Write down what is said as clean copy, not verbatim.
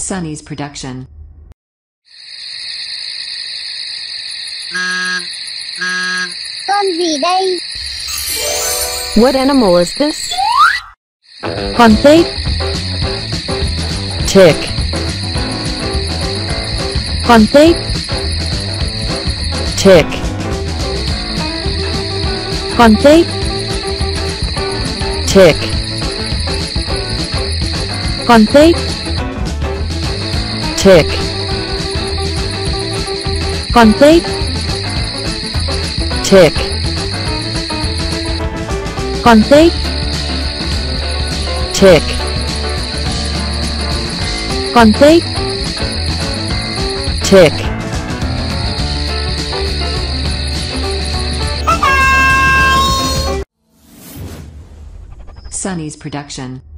Sunny's Production. Con gì đây? What animal is this? Con tép. Tick. Con tép. Tick. Con tép. Tick. Con tép. Tick. Con tép. Tick. Con tép. Tick. Con tép. Tick. Sunny's Production.